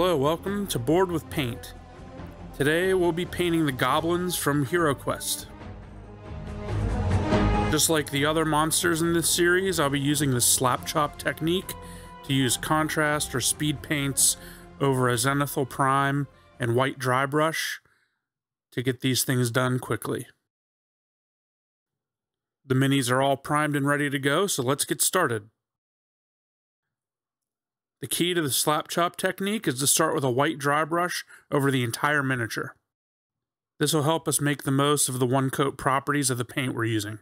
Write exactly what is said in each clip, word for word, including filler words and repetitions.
Hello, welcome to Board with Paint. Today we'll be painting the goblins from HeroQuest. Just like the other monsters in this series, I'll be using the Slap Chop technique to use contrast or speed paints over a zenithal prime and white dry brush to get these things done quickly. The minis are all primed and ready to go, so let's get started. The key to the slap chop technique is to start with a white dry brush over the entire miniature. This will help us make the most of the one coat properties of the paint we're using.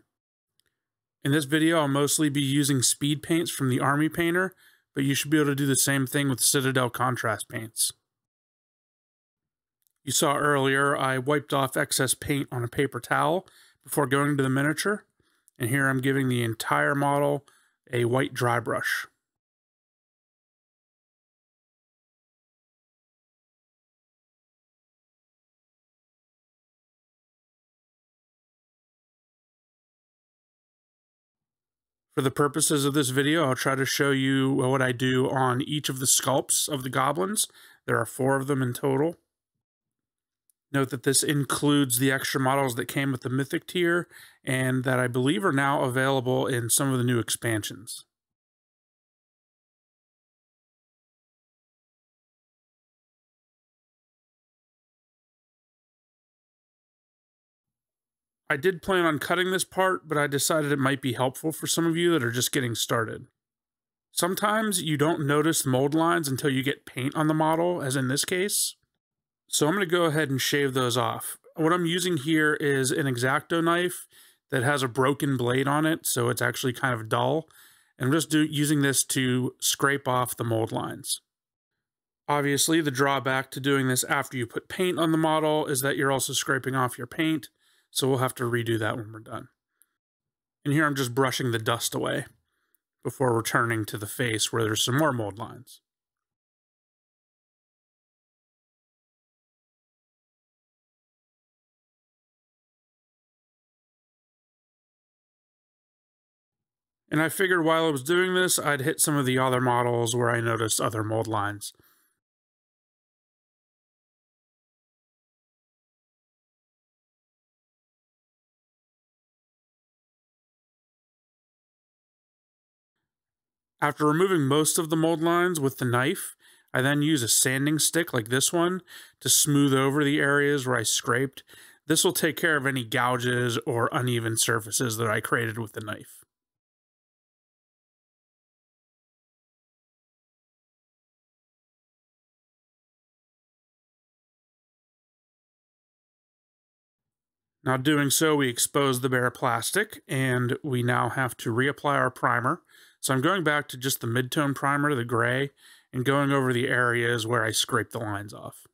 In this video, I'll mostly be using speed paints from the Army Painter, but you should be able to do the same thing with Citadel contrast paints. You saw earlier, I wiped off excess paint on a paper towel before going to the miniature, and here I'm giving the entire model a white dry brush. For the purposes of this video, I'll try to show you what I do on each of the sculpts of the goblins. There are four of them in total. Note that this includes the extra models that came with the Mythic Tier and that I believe are now available in some of the new expansions. I did plan on cutting this part, but I decided it might be helpful for some of you that are just getting started. Sometimes you don't notice mold lines until you get paint on the model, as in this case. So I'm going to go ahead and shave those off. What I'm using here is an X-Acto knife that has a broken blade on it, so it's actually kind of dull. And I'm just do, using this to scrape off the mold lines. Obviously, the drawback to doing this after you put paint on the model is that you're also scraping off your paint. So we'll have to redo that when we're done. And here I'm just brushing the dust away before returning to the face where there's some more mold lines. And I figured while I was doing this, I'd hit some of the other models where I noticed other mold lines. After removing most of the mold lines with the knife, I then use a sanding stick like this one to smooth over the areas where I scraped. This will take care of any gouges or uneven surfaces that I created with the knife. Now doing so, we expose the bare plastic, and we now have to reapply our primer. So I'm going back to just the mid-tone primer, the gray, and going over the areas where I scrape the lines off.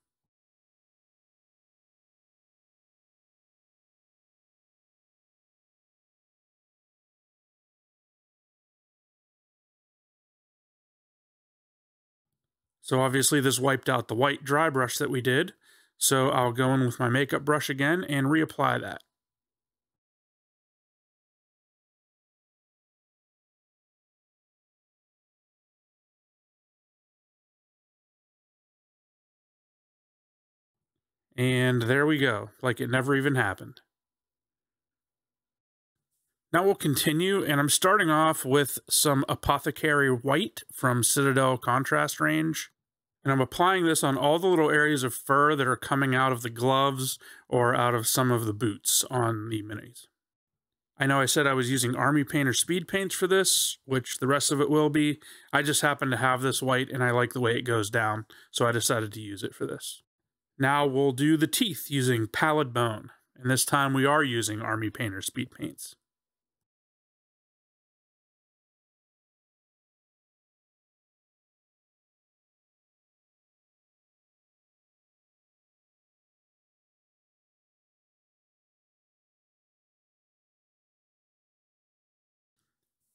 So obviously this wiped out the white dry brush that we did. So I'll go in with my makeup brush again and reapply that. And there we go, like it never even happened. Now we'll continue, and I'm starting off with some Apothecary White from Citadel Contrast Range. And I'm applying this on all the little areas of fur that are coming out of the gloves or out of some of the boots on the minis. I know I said I was using Army Painter speed paints for this, which the rest of it will be. I just happen to have this white and I like the way it goes down, so I decided to use it for this. Now we'll do the teeth using Pallid Bone, and this time we are using Army Painter speed paints.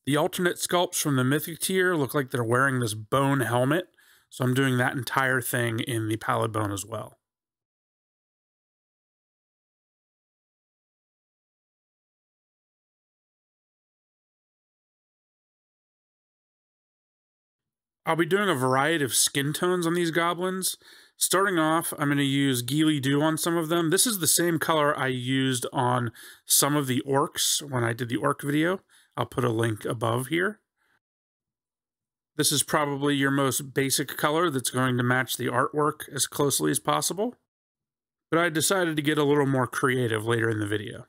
The alternate sculpts from the Mythic Tier look like they're wearing this bone helmet, so I'm doing that entire thing in the Pallid Bone as well. I'll be doing a variety of skin tones on these goblins. Starting off, I'm going to use Ghillie Dew on some of them. This is the same color I used on some of the orcs when I did the orc video. I'll put a link above here. This is probably your most basic color that's going to match the artwork as closely as possible. But I decided to get a little more creative later in the video.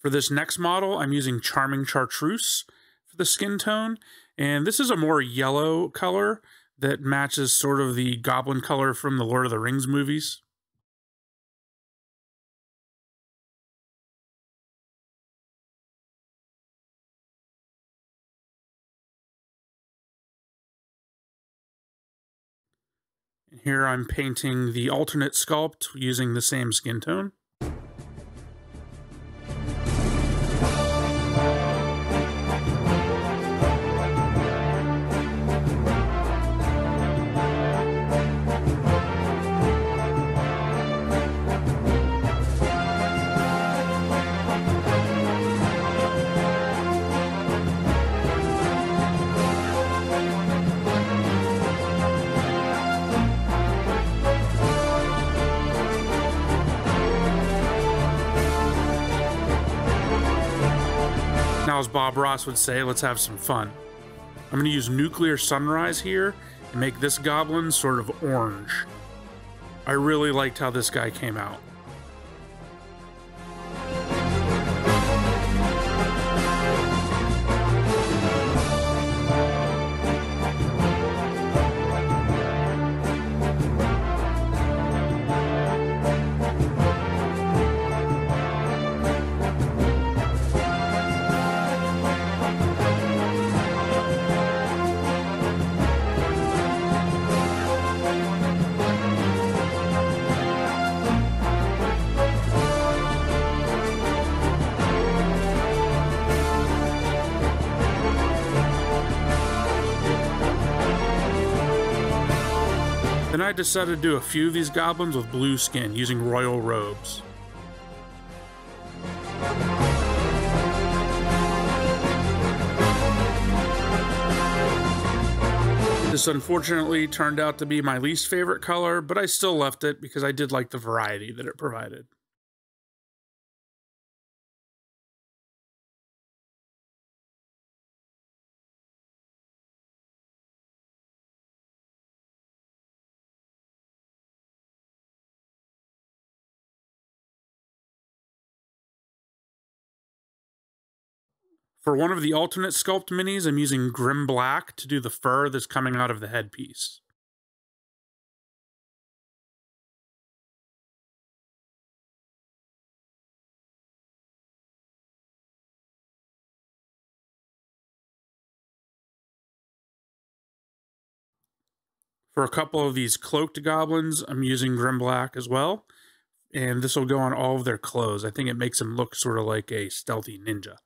For this next model, I'm using Charming Chartreuse for the skin tone, and this is a more yellow color that matches sort of the goblin color from the Lord of the Rings movies. And here I'm painting the alternate sculpt using the same skin tone. As Bob Ross would say, let's have some fun. I'm going to use Nuclear Sunrise here and make this goblin sort of orange. I really liked how this guy came out. Then I decided to do a few of these goblins with blue skin using Royal Robes. This unfortunately turned out to be my least favorite color, but I still left it because I did like the variety that it provided. For one of the alternate sculpt minis, I'm using Grim Black to do the fur that's coming out of the headpiece. For a couple of these cloaked goblins, I'm using Grim Black as well, and this will go on all of their clothes. I think it makes them look sort of like a stealthy ninja.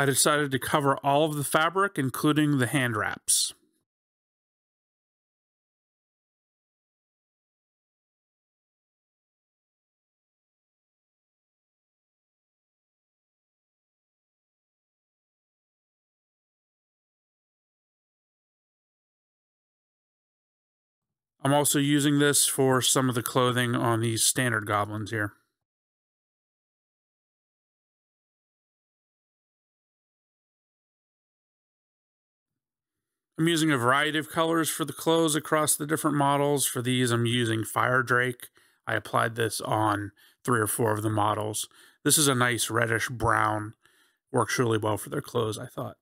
I decided to cover all of the fabric, including the hand wraps. I'm also using this for some of the clothing on these standard goblins here. I'm using a variety of colors for the clothes across the different models. For these, I'm using Fire Drake. I applied this on three or four of the models. This is a nice reddish brown. Works really well for their clothes, I thought.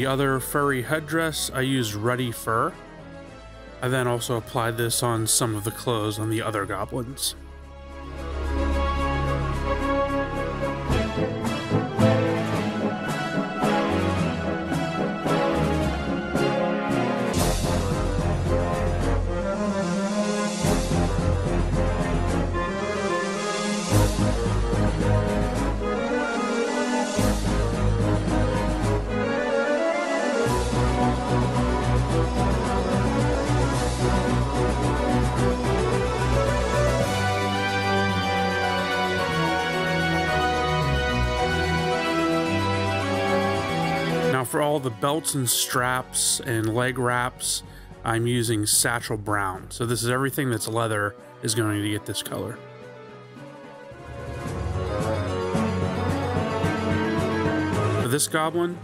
the other furry headdress, I used Ruddy Fur. I then also applied this on some of the clothes on the other goblins. For all the belts and straps and leg wraps, I'm using Satchel Brown. So this is everything that's leather is going to get this color. For this goblin,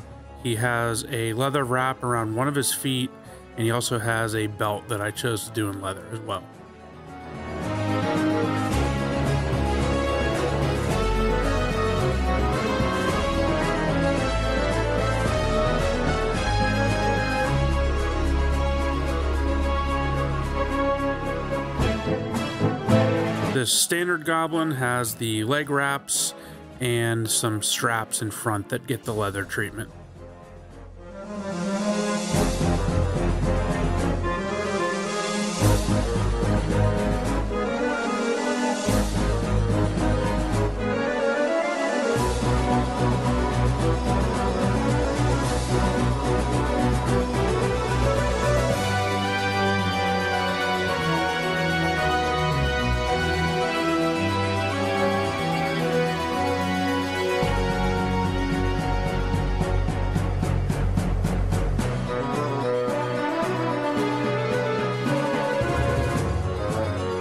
he has a leather wrap around one of his feet, and he also has a belt that I chose to do in leather as well. This standard goblin has the leg wraps and some straps in front that get the leather treatment.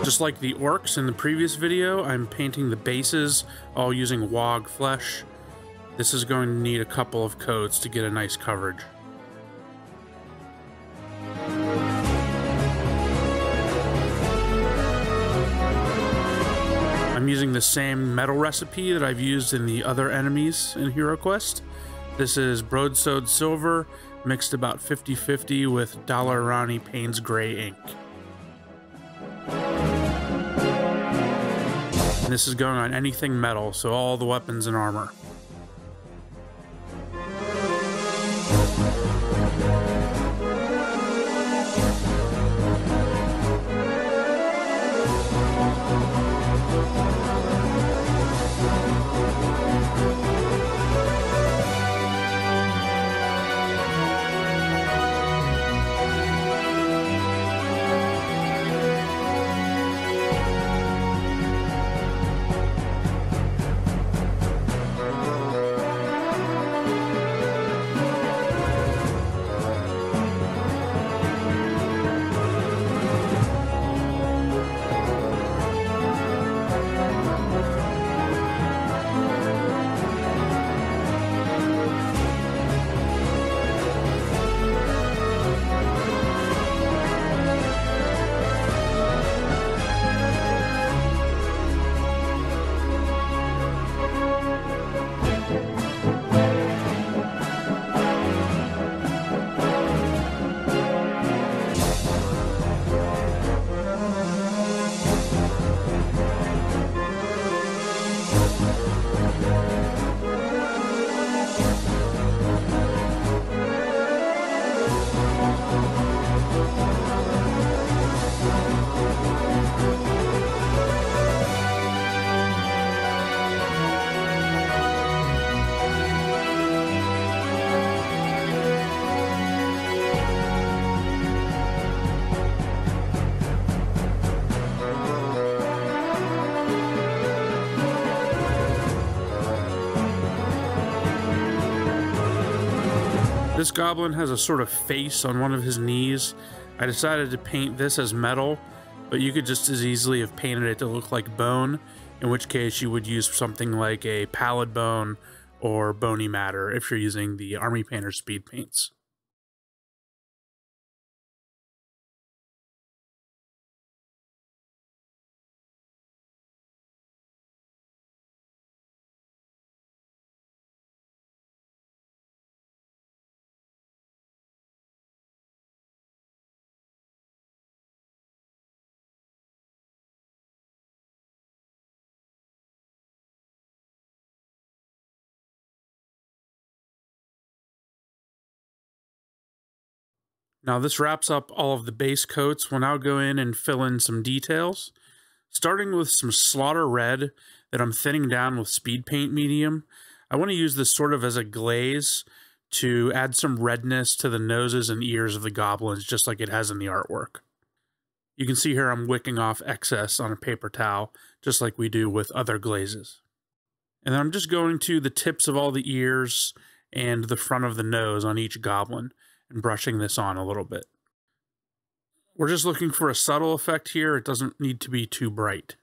Just like the orcs in the previous video, I'm painting the bases all using Waaagh! Flesh. This is going to need a couple of coats to get a nice coverage. I'm using the same metal recipe that I've used in the other enemies in HeroQuest. This is Brodesode Silver mixed about fifty fifty with Dalarani Payne's Gray ink. And this is going on anything metal, so all the weapons and armor. This goblin has a sort of face on one of his knees. I decided to paint this as metal, but you could just as easily have painted it to look like bone, in which case you would use something like a Pallid Bone or Bony Matter if you're using the Army Painter Speed Paints. Now this wraps up all of the base coats. We'll now go in and fill in some details, starting with some Slaughter Red that I'm thinning down with Speed Paint Medium. I want to use this sort of as a glaze to add some redness to the noses and ears of the goblins, just like it has in the artwork. You can see here I'm wicking off excess on a paper towel, just like we do with other glazes. And then I'm just going to the tips of all the ears and the front of the nose on each goblin and brushing this on a little bit. We're just looking for a subtle effect here. It doesn't need to be too bright.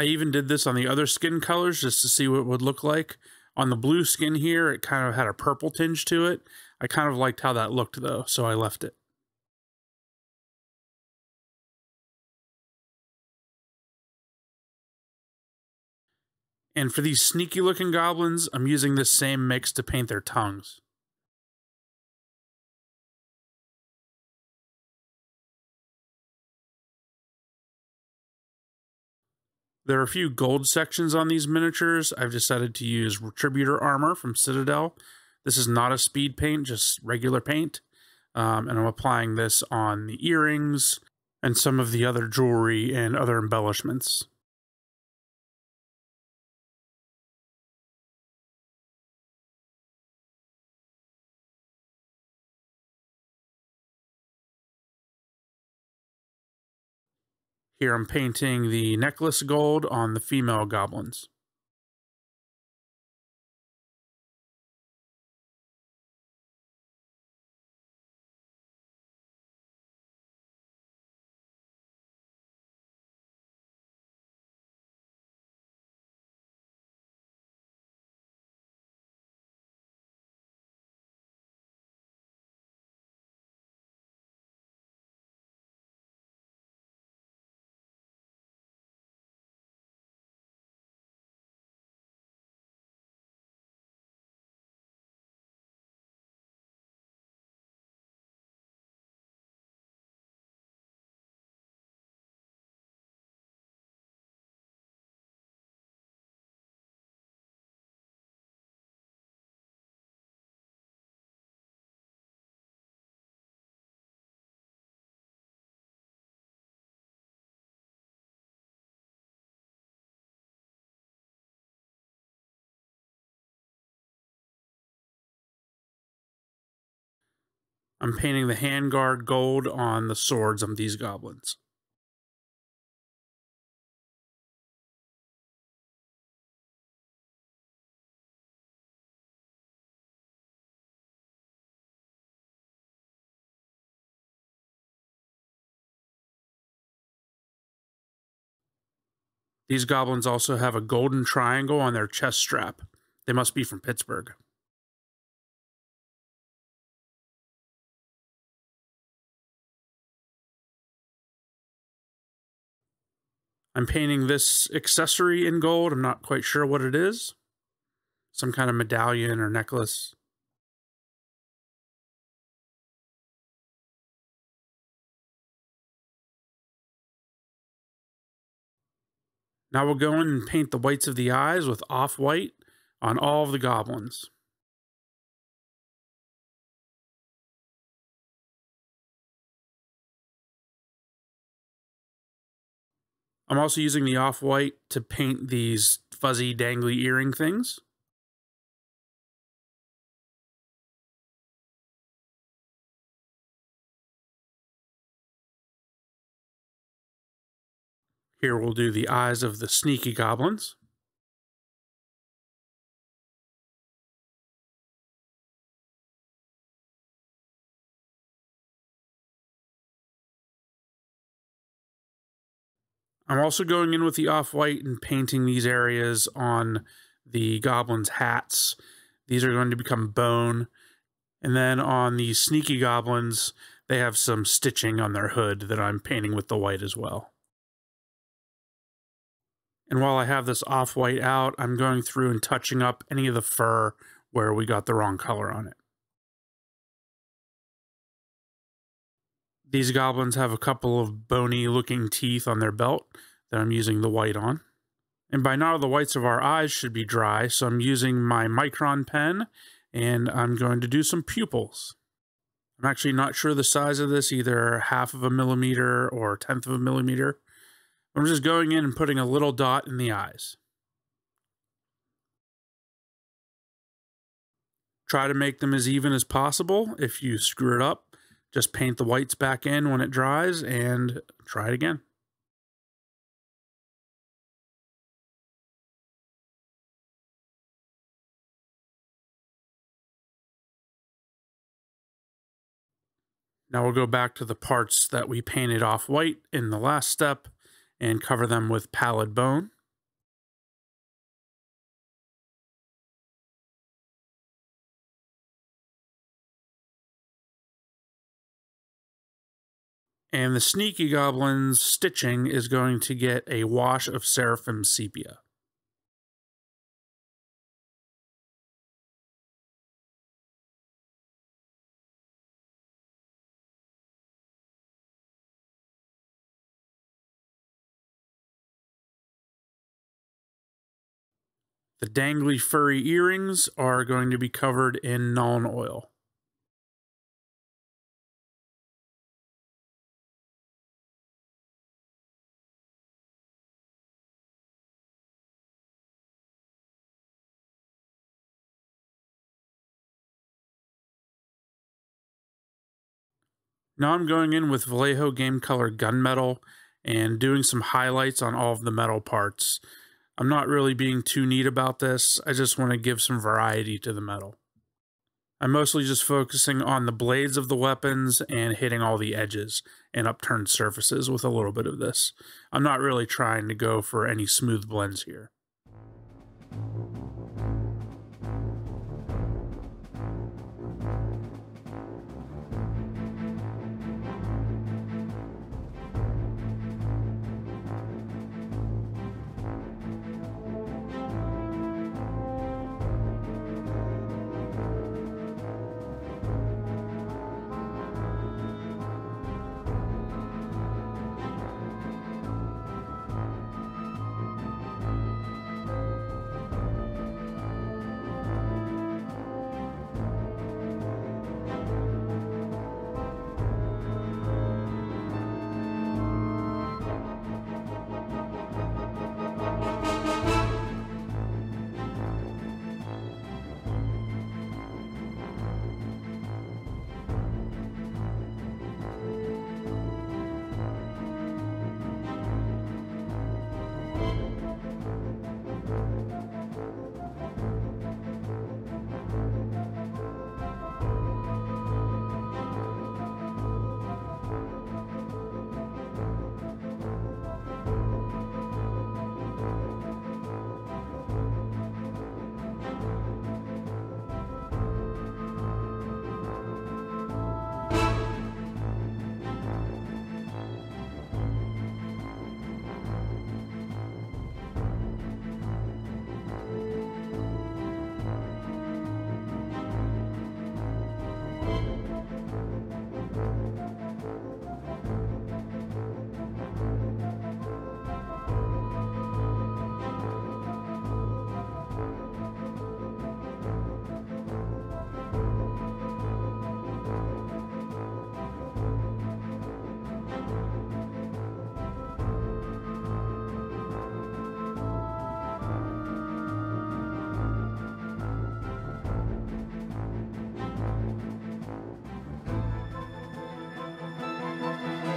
I even did this on the other skin colors just to see what it would look like. On the blue skin here, it kind of had a purple tinge to it. I kind of liked how that looked though, so I left it. And for these sneaky looking goblins, I'm using this same mix to paint their tongues. There are a few gold sections on these miniatures. I've decided to use Retributor Armour from Citadel. This is not a speed paint, just regular paint. Um, and I'm applying this on the earrings and some of the other jewelry and other embellishments. Here I'm painting the necklace gold on the female goblins. I'm painting the handguard gold on the swords on these goblins. These goblins also have a golden triangle on their chest strap. They must be from Pittsburgh. I'm painting this accessory in gold. I'm not quite sure what it is. Some kind of medallion or necklace. Now we'll go in and paint the whites of the eyes with Offwhite on all of the goblins. I'm also using the Off-White to paint these fuzzy, dangly earring things. Here we'll do the eyes of the sneaky goblins. I'm also going in with the Off-White and painting these areas on the goblins' hats. These are going to become bone, And then on the sneaky goblins, they have some stitching on their hood that I'm painting with the white as well. And while I have this off-white out, I'm going through and touching up any of the fur where we got the wrong color on it. These goblins have a couple of bony-looking teeth on their belt that I'm using the white on. And by now, the whites of our eyes should be dry, so I'm using my Micron pen, and I'm going to do some pupils. I'm actually not sure the size of this, either half of a millimeter or tenth of a millimeter. I'm just going in and putting a little dot in the eyes. Try to make them as even as possible. If you screw it up, just paint the whites back in when it dries and try it again. Now we'll go back to the parts that we painted off white in the last step and cover them with Pallid Bone. And the sneaky goblin's stitching is going to get a wash of Seraphim Sepia. The dangly furry earrings are going to be covered in Nuln Oil. Now I'm going in with Vallejo Game Color Gunmetal and doing some highlights on all of the metal parts. I'm not really being too neat about this. I just want to give some variety to the metal. I'm mostly just focusing on the blades of the weapons and hitting all the edges and upturned surfaces with a little bit of this. I'm not really trying to go for any smooth blends here.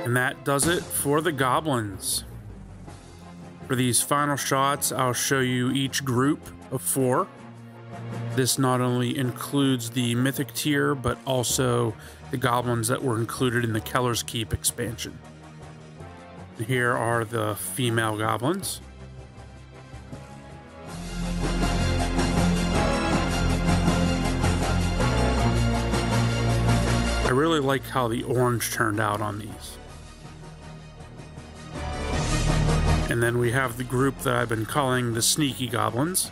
And that does it for the goblins. For these final shots, I'll show you each group of four. This not only includes the Mythic Tier, but also the goblins that were included in the Keller's Keep expansion. Here are the female goblins. I really like how the orange turned out on these. And then we have the group that I've been calling the Sneaky Goblins.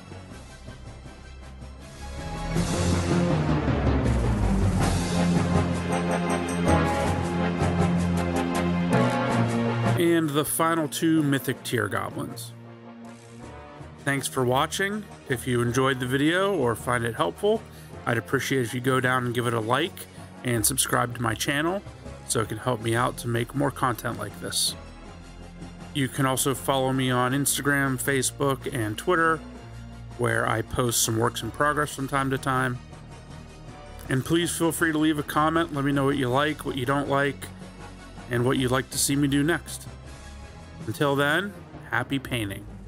And the final two Mythic Tier Goblins. Thanks for watching. If you enjoyed the video or find it helpful, I'd appreciate it if you go down and give it a like and subscribe to my channel so it can help me out to make more content like this. You can also follow me on Instagram, Facebook, and Twitter, where I post some works in progress from time to time. And please feel free to leave a comment. Let me know what you like, what you don't like, and what you'd like to see me do next. Until then, happy painting.